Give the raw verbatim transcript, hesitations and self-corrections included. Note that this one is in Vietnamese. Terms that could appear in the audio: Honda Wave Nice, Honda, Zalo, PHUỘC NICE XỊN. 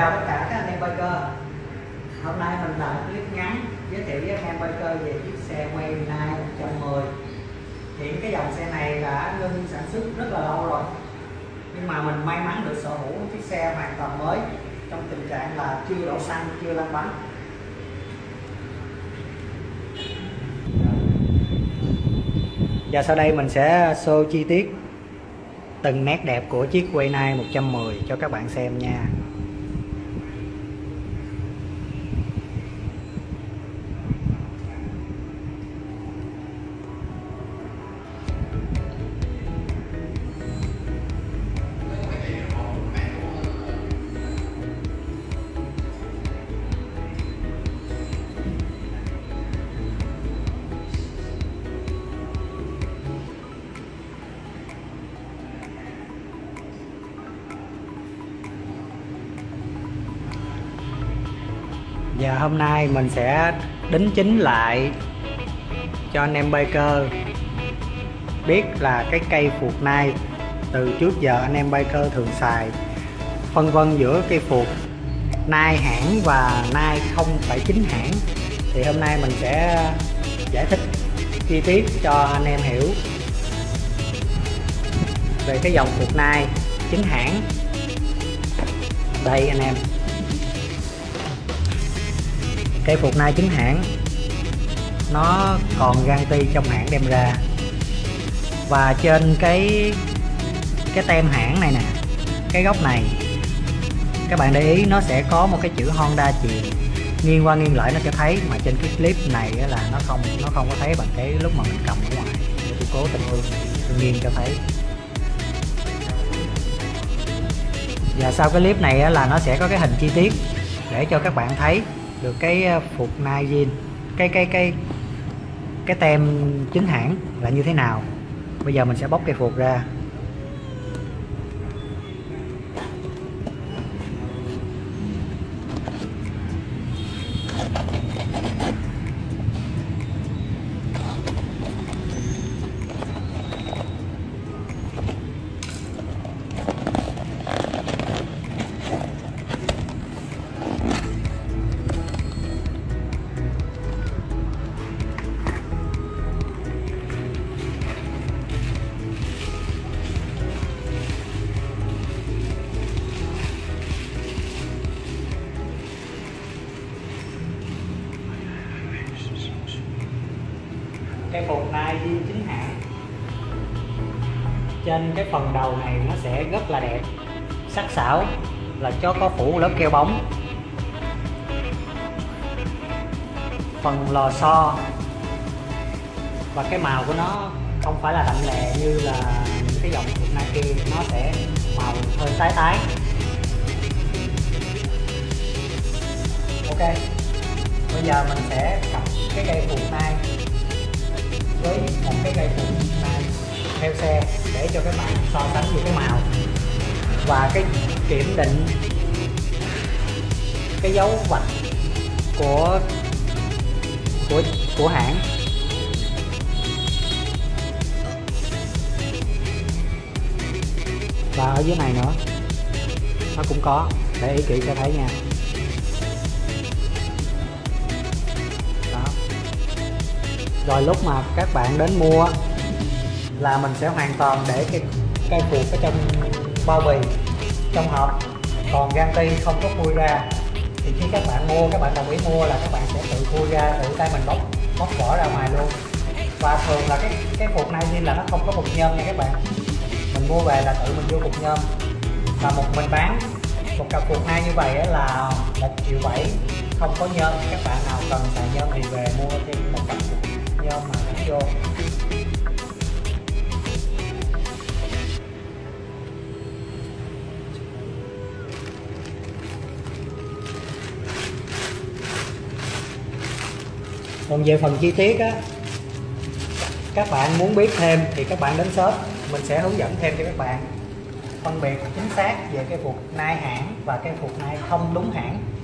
chào tất cả các anh em biker. Hôm nay mình làm clip ngắn giới thiệu với anh em biker về chiếc xe Wave Nice một trăm mười. Hiện cái dòng xe này đã ngưng sản xuất rất là lâu rồi, nhưng mà mình may mắn được sở hữu chiếc xe hoàn toàn mới trong tình trạng là chưa đổ xăng, chưa lăn bánh. Và sau đây mình sẽ show chi tiết từng nét đẹp của chiếc Wave Nice một trăm mười cho các bạn xem nha. Và hôm nay mình sẽ đính chính lại cho anh em biker biết là cái cây phuộc Nice từ trước giờ anh em biker thường xài, phân vân giữa cây phuộc Nice hãng và Nice không phẩy chín hãng. Thì hôm nay mình sẽ giải thích chi tiết cho anh em hiểu về cái dòng phuộc Nice chính hãng. Đây anh em, cái phuộc Nice chính hãng nó còn guarantee trong hãng đem ra, và trên cái cái tem hãng này nè, cái góc này các bạn để ý nó sẽ có một cái chữ Honda chìm, nghiêng qua nghiêng lại nó sẽ thấy, mà trên cái clip này là nó không nó không có thấy bằng cái lúc mà mình cầm ở ngoài. Tôi cố tình hương nghiêng cho thấy. Và sau cái clip này là nó sẽ có cái hình chi tiết để cho các bạn thấy được cái phuộc Nice zin, cái cái cái cái tem chính hãng là như thế nào. Bây giờ mình sẽ bóc cây phuộc ra. Cái phuộc Nice zin chính hãng trên cái phần đầu này nó sẽ rất là đẹp, sắc sảo, là cho có phủ lớp keo bóng. Phần lò xo và cái màu của nó không phải là đậm lè như là những cái dòng phuộc Nice kia, nó sẽ màu hơi tái tái. Ok, bây giờ mình sẽ cặp cái cây phuộc Nice với một cái cây phuộc Nice theo xe để cho các bạn so sánh về cái màu và cái kiểm định cái dấu vạch của của của hãng. Và ở dưới này nữa nó cũng có, để ý kỹ cho thấy nha. Rồi lúc mà các bạn đến mua là mình sẽ hoàn toàn để cái cây phuộc ở trong bao bì, trong hộp, còn guarantee không có khui ra. Thì khi các bạn mua, các bạn đồng ý mua là các bạn sẽ tự khui ra, tự tay mình bóc bóc vỏ ra ngoài luôn. Và thường là cái cái phuộc Nice là nó không có bột nhôm nha các bạn. Mình mua về là tự mình vô bột nhôm. Và một mình bán một cặp phuộc Nice như vậy là một triệu bảy, không có nhôm. Các bạn nào cần xài nhôm thì về mua thêm một cặp phuộc nhôm mà gắn vô. Còn về phần chi tiết á, các bạn muốn biết thêm thì các bạn đến shop, mình sẽ hướng dẫn thêm cho các bạn phân biệt chính xác về cái phuộc Nice hãng và cái phuộc Nice không đúng hãng.